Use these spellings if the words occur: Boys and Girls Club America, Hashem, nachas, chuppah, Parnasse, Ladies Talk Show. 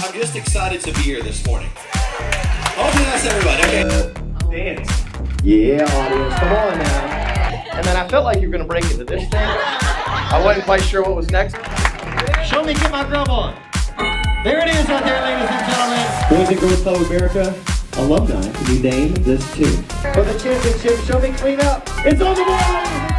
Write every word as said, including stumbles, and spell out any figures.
I'm just excited to be here this morning. Okay, that's everybody. Okay. Uh, Dance. Yeah, audience. Come on now. And then I felt like you were going to break into this thing. I wasn't quite sure what was next. Show me, get my drum on. There it is right there, ladies and gentlemen. Boys and Girls Club America alumni, you name this tune. For the championship, show me clean up. It's on the board!